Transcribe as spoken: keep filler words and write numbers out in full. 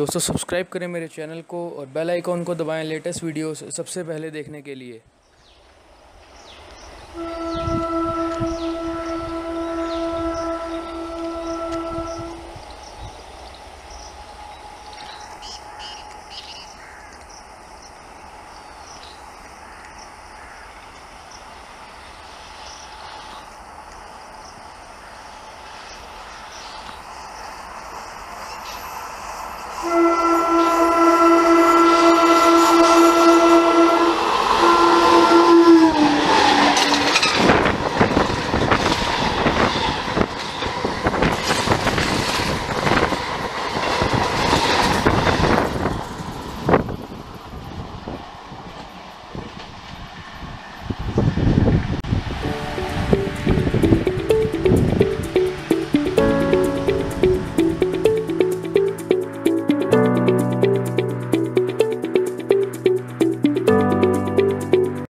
दोस्तों सब्सक्राइब करें मेरे चैनल को और बेल आइकॉन को दबाएं लेटेस्ट वीडियोस सबसे पहले देखने के लिए।